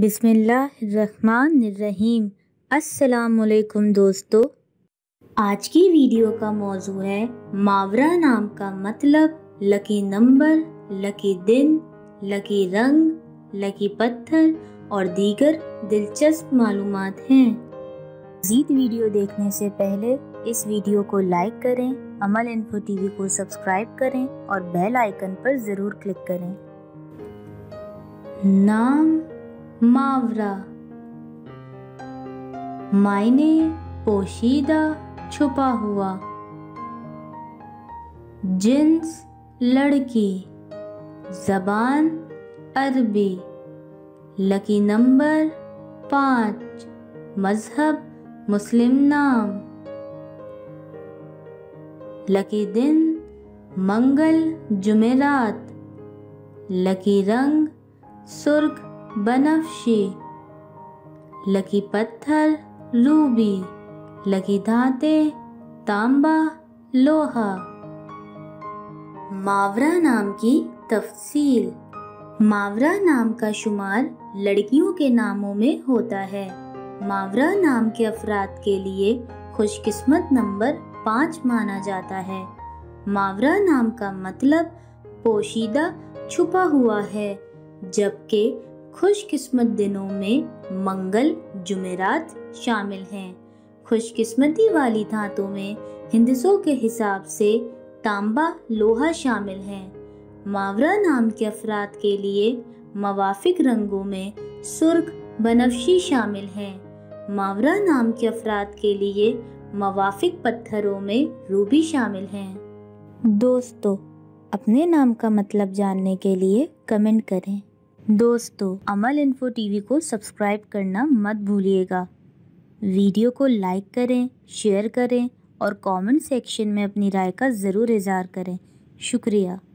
बिस्मिल्लाहिर्रहमानिर्रहीम। अस्सलामुअलैकुम दोस्तों, आज की वीडियो का मौजू है मावरा नाम का मतलब लकी नंबर, लकी दिन, लकी रंग, लकी पत्थर और दीगर दिलचस्प मालूमात हैं। मज़ीद वीडियो देखने से पहले इस वीडियो को लाइक करें, अमल इन्फो टीवी को सब्सक्राइब करें और बेल आइकन पर ज़रूर क्लिक करें। नाम मावरा, मायने पोशीदा, छुपा हुआ। जिन्स लड़की, ज़बान अरबी, लकी नंबर 5, मज़हब मुस्लिम नाम, लकी दिन मंगल जुमेरात, लकी रंग सुर्ख बनफ्शी, लकी पत्थर रूबी, लकी धाते तांबा लोहा। मावरा नाम की तफसील। मावरा नाम का शुमार लड़कियों के नामों में होता है। मावरा नाम के अफराद के लिए खुशकिस्मत नंबर 5 माना जाता है। मावरा नाम का मतलब पोशीदा, छुपा हुआ है, जबकि खुशकिस्मत दिनों में मंगल जुमेरात शामिल हैं। खुशकिस्मती वाली धातों में हिंदसों के हिसाब से तांबा लोहा शामिल हैं। मावरा नाम के अफराद के लिए मवाफिक रंगों में सुर्ख बनफ्शी शामिल हैं। मावरा नाम के अफराद के लिए मवाफिक पत्थरों में रूबी शामिल हैं। दोस्तों, अपने नाम का मतलब जानने के लिए कमेंट करें। दोस्तों, अमल इन्फो टीवी को सब्सक्राइब करना मत भूलिएगा। वीडियो को लाइक करें, शेयर करें और कमेंट सेक्शन में अपनी राय का ज़रूर इज़हार करें। शुक्रिया।